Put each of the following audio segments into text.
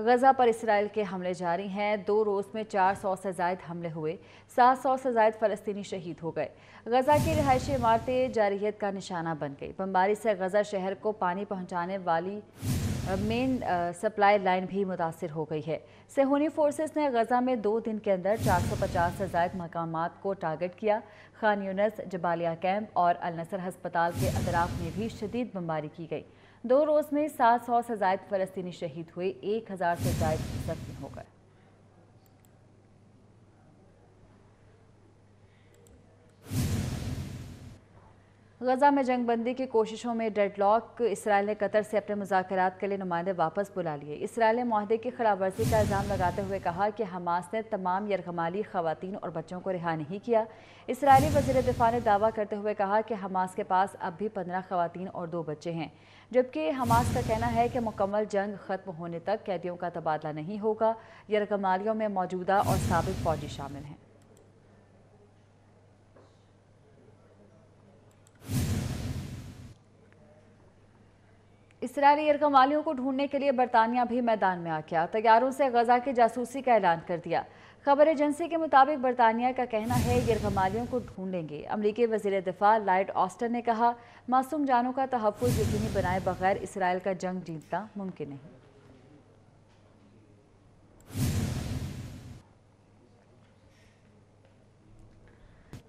गजा पर इसराइल के हमले जारी हैं। 2 रोज़ में 400 से ज़ायद हमले हुए, 700 से ज़ायद फ़लस्तीनी शहीद हो गए। गजा की रिहायशी इमारतें जारहियत का निशाना बन गई। बमबारी से गजा शहर को पानी पहुँचाने वाली मेन सप्लाई लाइन भी मुतासर हो गई है। सेहोनी फोर्सेस ने गजा में 2 दिन के अंदर 450 से ज़ायद मकामात को टारगेट किया। खान यूनस, जबालिया कैंप और अल नसर हस्पताल के अतराफ में भी शदीद बमबारी की गई। 2 रोज़ में 700 से ज़ायद फ़लस्तीनी शहीद हुए, 1000 से ज़ायद ज़ख्मी हो गए। गजा में जंगबंदी की कोशिशों में डेडलॉक। इसराइल ने कतर से अपने मुज़ाकरात के लिए नुमाइंदे वापस बुला लिए। इसराइल ने माहदे की खिलाफवर्जी का इल्ज़ाम लगाते हुए कहा कि हमास ने तमाम यरगमाली ख़वातीन और बच्चों को रिहा नहीं किया। इसराइली वज़ीर दिफ़ा ने दावा करते हुए कहा कि हमास के पास अब भी 15 ख़वातीन और 2 बच्चे हैं, जबकि हमास का कहना है कि मुकम्मल जंग ख़त्म होने तक कैदियों का तबादला नहीं होगा। यरगमालियों में मौजूदा और साबिक़ फ़ौजी शामिल हैं। इसराइली यरगमालियों को ढूंढने के लिए बरतानिया भी मैदान में आ गया। तैयारों से गजा की जासूसी का ऐलान कर दिया। खबर एजेंसी के मुताबिक बरतानिया का कहना है यरगमालियों को ढूंढेंगे। अमरीकी वज़ीर दिफ़ा लॉयड ऑस्टिन ने कहा, मासूम जानों का तहफ़्फ़ुज़ यकीनी बनाए बगैर इसराइल का जंग जीतना मुमकिन नहीं।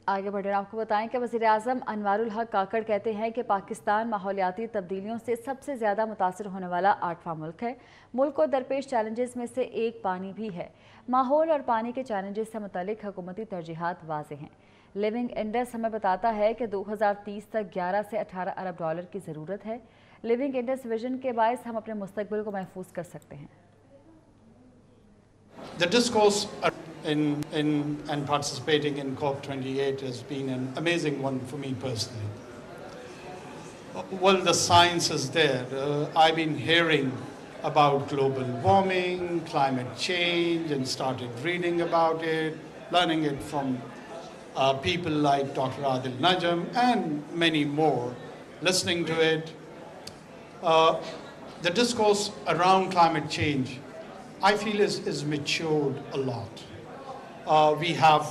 आगे बढ़ें, आपको बताएं कि वज़ीर आज़म अनवारुल हक काकड़ कहते हैं कि पाकिस्तान माहौलियाती तब्दीलियों से सबसे ज़्यादा मुतासर होने वाला 8वां मुल्क है। मुल्क को दरपेश चैलेंजेस में से एक पानी भी है। माहौल और पानी के चैलेंजेस से मुतालिक हुकूमती तरजीहात वाज़ेह हैं। लिविंग इंडस हमें बताता है कि 2030 तक 11 से 18 अरब डॉलर की ज़रूरत है। लिविंग इंडस विजन के बायस हम अपने मुस्तकबिल को महफूज कर सकते हैं। The discourse in and participating in COP28 has been an amazing one for me personally. Well, the science is there. I've been hearing about global warming, climate change, and started reading about it, learning it from people like Dr. Adil Najam and many more, listening to it. The discourse around climate change I feel is matured a lot. We have,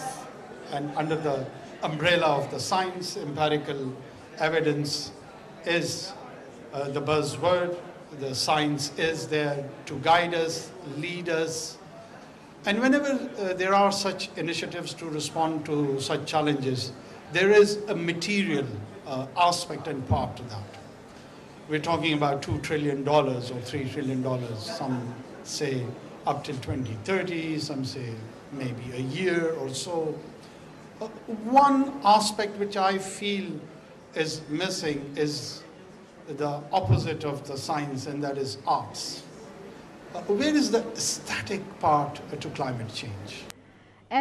and under the umbrella of the science, empirical evidence is the buzzword. The science is there to guide us, lead us. And whenever there are such initiatives to respond to such challenges, there is a material aspect and part to that. We're talking about $2 trillion or $3 trillion, some say up till 2030, some say maybe a year or so. One aspect which I feel is missing is the opposite of the science, and that is arts. Where is the aesthetic part to climate change?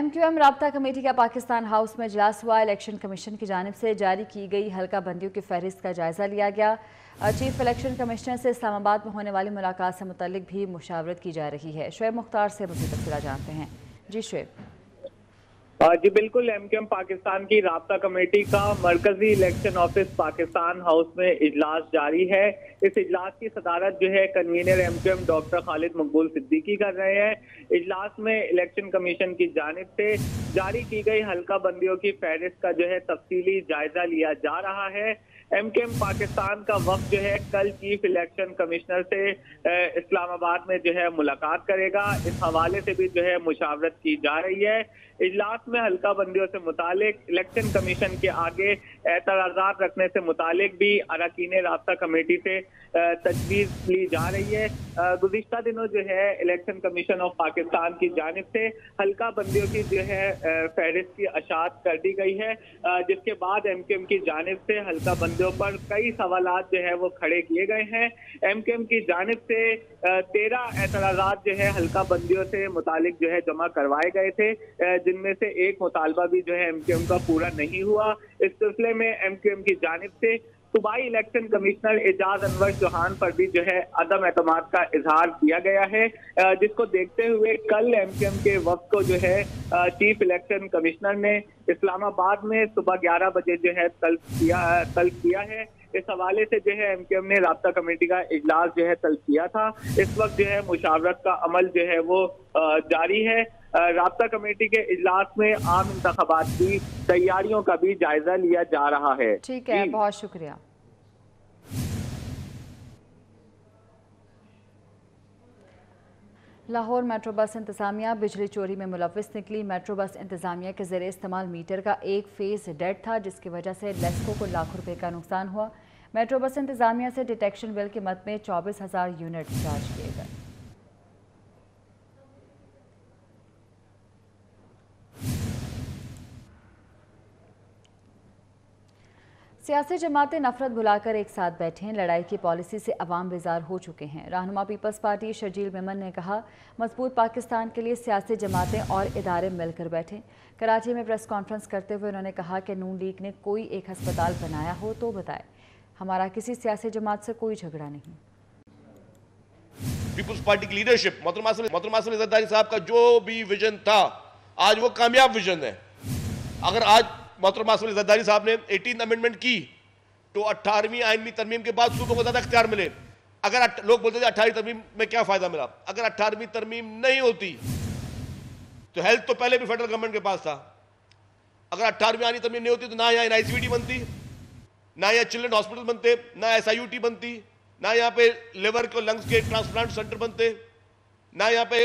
MQM राब्ता committee का Pakistan house में इजलास हुआ। Election commission की जानिब से जारी की गई हल्का बंदियों की फहरिस्त का जायज़ा लिया गया। चीफ इलेक्शन कमिश्नर से इस्लामाबाद में होने वाली मुलाकात से मुतल्लिक भी मुशावरत की जा रही है। शोएब अख्तार से मुझे तफसीला जानते हैं। जी शोएब। जी बिल्कुल, एमक्यूएम पाकिस्तान की राब्ता कमेटी का मरकजी इलेक्शन ऑफिस पाकिस्तान हाउस में इजलास जारी है। इस इजलास की सदारत जो है convener MQM doctor Khalid Maqbool Siddiqui कर रहे हैं। इजलास में इलेक्शन कमीशन की जानिब से जारी की गई हल्का बंदियों की फहरिस्त का जो है तफसीली जायजा लिया जा रहा है। एमक्यूएम पाकिस्तान का वक्त जो है कल चीफ इलेक्शन कमिश्नर से इस्लामाबाद में जो है मुलाकात करेगा। इस हवाले से भी जो है मुशावरत की जा रही है। इजलास में हल्का बंदियों से मुतालिक, इलेक्शन कमीशन के आगे एतराजात रखने से मुतालिक भी अरकान राब्ता कमेटी से तजवीज़ ली जा रही है। गुज़िश्ता दिनों जो है इलेक्शन कमीशन ऑफ पाकिस्तान की जानिब से हल्का बंदियों की जो है फहरिस्त की अशात कर दी गई है, जिसके बाद एमक्यूएम की जानिब से हल्का बंदियों पर कई सवालात जो है वो खड़े किए गए हैं। एमक्यूएम की जानिब से 13 एतराजात जो है हल्का बंदियों से मुतालिक जो है जमा करवाए गए थे, जिनमें से एक मुतालबा भी जो है एमक्यूएम का पूरा नहीं हुआ। इस सिलसिले में एमक्यूएम की जानिब से सूबाई इलेक्शन कमिश्नर एजाज अनवर चौहान पर भी जो है अदम एतमाद का इजहार किया गया है, जिसको देखते हुए कल एमक्यूएम के वक्त को जो है चीफ इलेक्शन कमिश्नर ने इस्लामाबाद में सुबह 11 बजे जो है तलब किया है। इस हवाले से जो है एमक्यूएम ने राब्ता कमेटी का इजलास जो है तलब किया था। इस वक्त जो है मुशावरत का अमल जो है वो जारी है। राब्ता कमेटी के इजलास में आम इंतखाबात की तैयारियों का भी जायजा लिया जा रहा है। ठीक है, बहुत शुक्रिया। लाहौर मेट्रो बस इंतज़ामिया बिजली चोरी में मुलविस निकली। मेट्रो बस इंतज़ामिया के ज़रिए इस्तेमाल मीटर का एक फेज़ डेड था, जिसकी वजह से लेस्को को लाखों रुपए का नुकसान हुआ। मेट्रो बस इंतज़ामिया से डिटेक्शन बिल के मद में 24,000 यूनिट चार्ज किए गए। सियासी जमातें नफरत भुलाकर एक साथ बैठे हैं। लड़ाई की पॉलिसी से अवाम बेजार हो चुके हैं। रहनुमा पीपल्स पार्टी शर्जील मेमन ने कहा, मजबूत पाकिस्तान के लिए सियासी जमातें और इदारे मिलकर बैठें। कराची में प्रेस कॉन्फ्रेंस करते हुए उन्होंने कहा कि नून लीग ने कोई एक अस्पताल बनाया हो तो बताए, हमारा किसी सियासी जमात से कोई झगड़ा नहीं। पीपल्स पार्टी की लीडरशिप मोहतरमा साहब का जो भी विजन था, आज वो कामयाब विजन है। अगर आज मोहतरमा जरदारी साहब ने 18 अमेंडमेंट की तो 18वीं आइनवी तरमीम के बाद सूबों को ज़्यादा अख्तियार मिले। अगर लोग बोलते थे 18वीं तरमीम में क्या फ़ायदा मिला, अगर 18वीं तरमीम नहीं होती तो हेल्थ तो पहले भी फेडरल गवर्नमेंट के पास था। अगर 18वीं आइनवी तरमीम नहीं होती तो ना यहाँ NICVT बनती, ना यहाँ चिल्ड्रन हॉस्पिटल बनते, ना SIUT बनती, ना यहाँ पे लिवर के लंग्स के ट्रांसप्लांट सेंटर बनते, ना यहाँ पे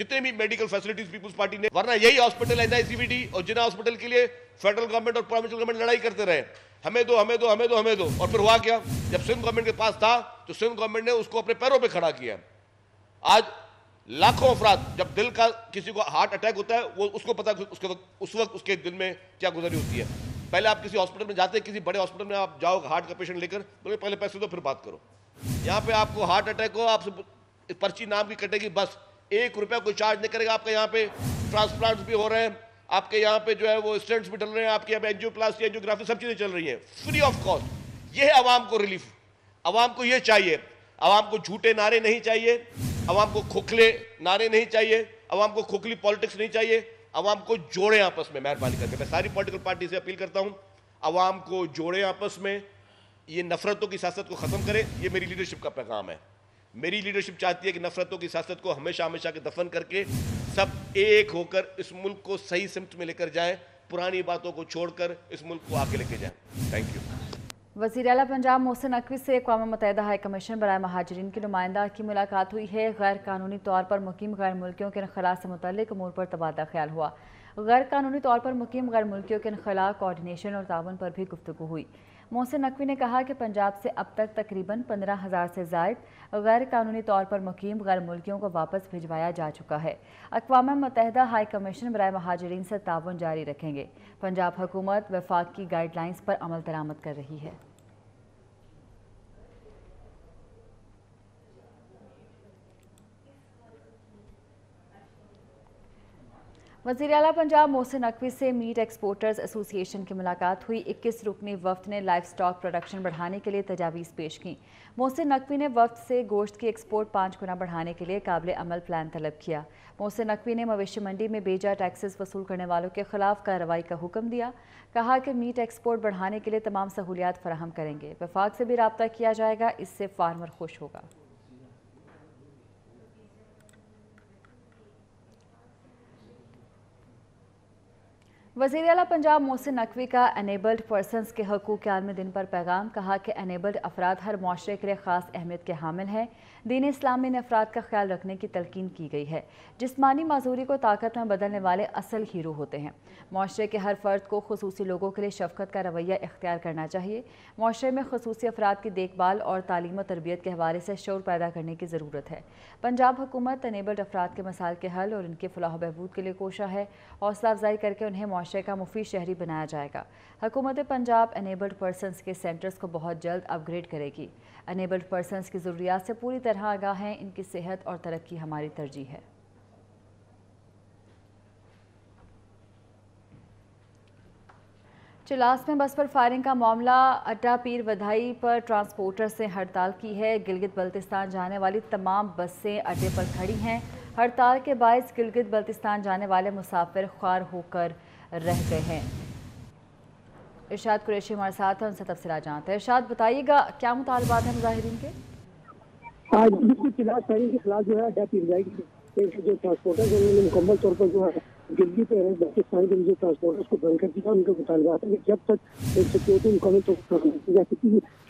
जितने भी मेडिकल फैसिलिटीज पीपल्स पार्टी ने, वरना यही हॉस्पिटल NICVT और जिना हॉस्पिटल के लिए फेडरल गवर्नमेंट और प्रोविंशियल गवर्नमेंट लड़ाई करते रहे, हमें दो हमें दो हमें दो हमें दो। और फिर हुआ क्या, जब सिंध गवर्नमेंट के पास था तो सिंध गवर्नमेंट ने उसको अपने पैरों पे खड़ा किया। आज लाखों अफराद, जब दिल का किसी को हार्ट अटैक होता है वो उसको पता उस वक्त उसके दिल में क्या गुजरी होती है। पहले आप किसी हॉस्पिटल में जाते हैं, किसी बड़े हॉस्पिटल में आप जाओ हार्ट का पेशेंट लेकर, बोले पहले पैसे दो फिर बात करो। यहाँ पे आपको हार्ट अटैक हो, आपसे पर्ची नाम की कटेगी, बस 1 रुपया कोई चार्ज नहीं करेगा। आपके यहाँ पे ट्रांसप्लांट भी हो रहे हैं, आपके यहाँ पे जो है वो स्टेंट्स भी डल रहे हैं, आपके यहाँ पे एंजियोप्लास्टी एंजियोग्राफी सब चीज़ें चल रही हैं फ्री ऑफ कॉस्ट। ये है आवाम को रिलीफ, आवाम को ये चाहिए। आवाम को झूठे नारे नहीं चाहिए, आवाम को खोखले नारे नहीं चाहिए, आवाम को खोखली पॉलिटिक्स नहीं चाहिए। आवाम को जोड़े आपस में, मेहरबानी करके मैं सारी पॉलिटिकल पार्टी से अपील करता हूँ, आवाम को जोड़े आपस में, ये नफरतों की सियासत को ख़त्म करें। ये मेरी लीडरशिप का पैगाम है। मेरी लीडरशिप चाहती है कि नफरतों की सियासत को हमेशा हमेशा के दफन करके सब एक होकर इस मुल्क को सही सिमत में लेकर जाएं, पुरानी बातों को छोड़कर इस मुल्क को आगे लेके जाएं। Thank you. वज़ीर-ए-आला पंजाब मोहसिन नकवी से अक़वाम मुत्तहिदा हाई कमीशन बराए महाजरीन के नुमाइंदा की मुलाकात हुई है। गैर कानूनी तौर पर मुकीम गैर मुल्कियों के खिलाफ से मुतल्लिक अमूर पर तबादला ख्याल हुआ। गैर कानूनी तौर पर मुकीम गैर मुल्कियों के खिलाफ कोऑर्डिनेशन और तावन पर भी गुफ्तगू हुई। मोहसिन नकवी ने कहा कि पंजाब से अब तक तकरीबन 15,000 से ज़ायद गैर कानूनी तौर पर मुकीम गैर मुल्कियों को वापस भिजवाया जा चुका है। अक़वाम मुत्तहिदा हाई कमीशन बराए महाजरीन से तावन जारी रखेंगे। पंजाब हुकूमत वफाक की गाइडलाइंस पर अमल दरामद कर रही है। वज़ीर आला पंजाब मोहसिन नकवी से मीट एक्सपोर्टर्स एसोसिएशन की मुलाकात हुई। 21 रुकनी वफ्त ने लाइफ स्टॉक प्रोडक्शन बढ़ाने के लिए तजावीज़ पेश की। मोहसिन नकवी ने वफ्त से गोश्त की एक्सपोर्ट 5 गुना बढ़ाने के लिए काबिल अमल प्लान तलब किया। मोहसिन नकवी ने मवेशी मंडी में बेजा टैक्सेस वसूल करने वालों के खिलाफ कार्रवाई का हुक्म दिया। कहा कि मीट एक्सपोर्ट बढ़ाने के लिए तमाम सहूलियात फराहम करेंगे, वफाक से भी राब्ता किया जाएगा, इससे फार्मर खुश होगा। वज़ीर आला पंजाब मोहसिन नकवी का अनेबल्ड पर्सनस के हकूक़ के आलमी दिन पर पैगाम, कहा कि अनेबल्ड अफराद हर माशरे के लिए ख़ास अहमियत के हामिल हैं। दीन इस्लाम में इन अफराद का ख्याल रखने की तलकीन की गई है। जिस्मानी माजूरी को ताकत में बदलने वाले असल हीरो होते हैं। माशरे के हर फ़र्द को ख़ुसूसी लोगों के लिए शफ़क़त का रवैया इख्तियार करना चाहिए। माशरे में ख़ुसूसी अफराद की देखभाल और तालीम और तरबियत के हवाले से शऊर पैदा करने की ज़रूरत है। पंजाब हुकूमत अनेबल्ड अफराद के मसाइल के हल और उनके फलाह बहबूद के लिए कोशा है। हौसला अफजाई करके उन्हें माशरे का मुफीद शहरी बनाया जाएगा। हुकूमत पंजाब अनेबल्ड पर्सनस के सेंटर्स को बहुत जल्द अपग्रेड करेगी। अनेबल्ड पर्सनस की ज़रूरियात से पूरी तरह आगाह हैं। इनकी सेहत और तरक्की हमारी तरजीह है। चिलास में बस पर फायरिंग का मामला, अड्डा पीर वधाई पर ट्रांसपोर्टर्स ने हड़ताल की है। गिलगित बल्तिस्तान जाने वाली तमाम बसें अड्डे पर खड़ी हैं। हड़ताल के बायस गिलगित बल्तिस्तान जाने वाले मुसाफिर ख्वार होकर रह गए हैं। इरशाद कुरैशी हमारे साथ हैं, उनसे तफसीला जानते हैं। इरशाद, बताइएगा क्या मुतालबात हैं मुजाहिरीन के? आज मुख्तारी के खिलाफ जो है जो ट्रांसपोर्टर्स उन्होंने मुकम्मल तौर पर जो है गिलगित बल्तिस्तान के जो ट्रांसपोर्टर्स को बंद कर दिया। उनका मुतालबात है कि जब तक सिक्योरिटी मुकम्मल तौर पर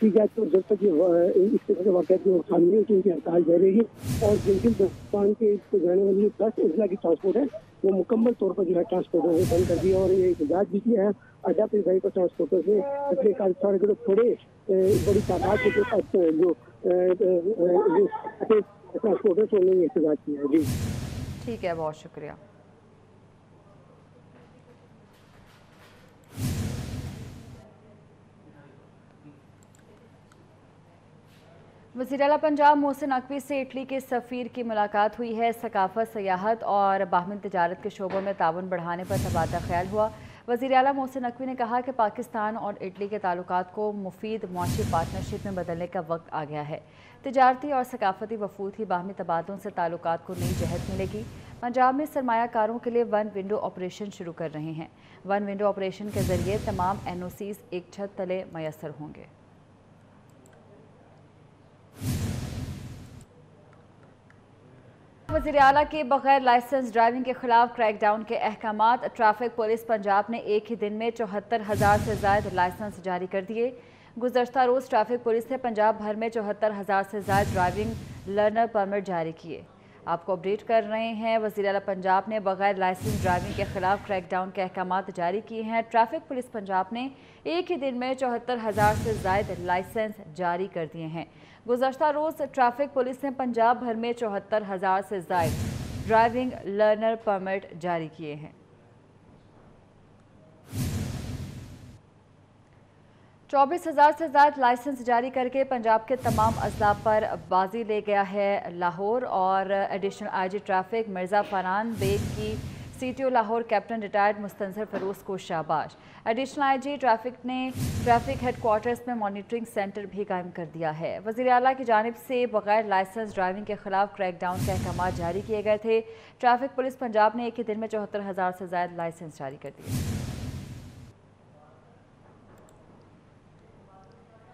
की जाए तो जब तक ये इस तरह के वाक़ात में नुकसान नहीं होती, उनकी हड़ताल जारी रहेगी। और गिलगित बल्तिस्तान के जाने वाली 10 अजला की ट्रांसपोर्ट है वो मुकम्मल तौर पर जो है ट्रांसपोर्टर्स ने बंद कर दिया। और ये एहतजाज भी किया है अड्डा पिरजाई को ट्रांसपोर्टर्स ने अपने कार्यस्थान के थोड़े बड़ी तादाद के जो ट्रांसपोर्टर्स ने एहतजाज किया है। जी ठीक है, बहुत शुक्रिया। वज़ीर-ए-आला पंजाब मोहसिन नकवी से इटली के सफ़ीर की मुलाकात हुई है। सकाफत, सियाहत और बाहमी तजारत के शोबों में ताउन बढ़ाने पर तबादला ख्याल हुआ। वज़ीर-ए-आला मोहसिन नकवी ने कहा कि पाकिस्तान और इटली के ताल्लुकात को मुफीद मुआशी पार्टनरशिप में बदलने का वक्त आ गया है। तजारती और सकाफती वफूद ही बाहमी तबादलों से ताल्लुकात को नई जहत मिलेगी। पंजाब में सरमायाकारों के लिए वन विंडो ऑपरेशन शुरू कर रहे हैं। वन विंडो ऑपरेशन के ज़रिए तमाम NOCs एक छत तले मैसर होंगे। वज़ीर आला के बगैर लाइसेंस ड्राइविंग के खिलाफ क्रैकडाउन के अहकामात। ट्रैफिक पुलिस पंजाब ने एक ही दिन में 74,000 से ज़ायद लाइसेंस जारी कर दिए। गुज़श्ता रोज़ ट्रैफिक पुलिस ने पंजाब भर में 74,000 से ज़ायद ड्राइविंग लर्नर परमिट जारी किए। आपको अपडेट कर रहे हैं, वज़ीर आला पंजाब ने बगैर लाइसेंस ड्राइविंग के खिलाफ क्रैकडाउन के अहकामात जारी किए हैं। ट्रैफिक पुलिस पंजाब ने एक ही दिन में 74,000 से ज़ायद लाइसेंस जारी कर दिए हैं। गुज़श्ता रोज़ ट्रैफिक पुलिस ने पंजाब भर में 74,000 से ज़ायद ड्राइविंग लर्नर परमिट जारी किए हैं। 24,000 से ज़्यादा लाइसेंस जारी करके पंजाब के तमाम अजला पर बाजी ले गया है लाहौर। और additional IG traffic Mirza Farhan Baig की CTO Lahore captain retired Mustansar Firoz को शाबाश। एडिशनल IG ट्रैफिक ने ट्रैफिक हेड क्वार्टर्स में मॉनिटरिंग सेंटर भी कायम कर दिया है। वज़ीर आला की जानिब से बगैर लाइसेंस ड्राइविंग के खिलाफ क्रैकडाउन के अहकाम जारी किए गए थे। ट्रैफिक पुलिस पंजाब ने एक ही दिन में 74,000 से ज़्यादा लाइसेंस जारी कर दिए।